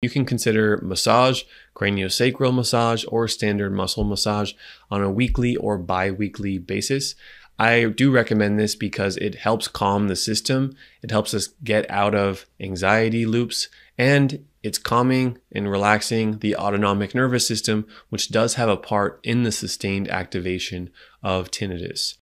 You can consider massage, craniosacral massage, or standard muscle massage on a weekly or bi-weekly basis. I do recommend this because it helps calm the system, it helps us get out of anxiety loops, and it's calming and relaxing the autonomic nervous system, which does have a part in the sustained activation of tinnitus.